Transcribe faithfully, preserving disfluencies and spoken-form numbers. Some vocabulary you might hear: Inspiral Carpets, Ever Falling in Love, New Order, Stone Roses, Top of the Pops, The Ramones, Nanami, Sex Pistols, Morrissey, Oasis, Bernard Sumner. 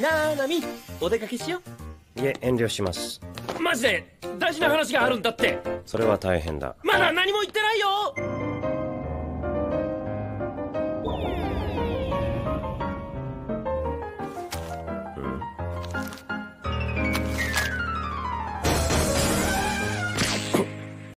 ななみ、お出かけしよう。いえ、遠慮します。マジで大事な話があるんだって。それは大変だ。まだ何も言ってないよ。うん？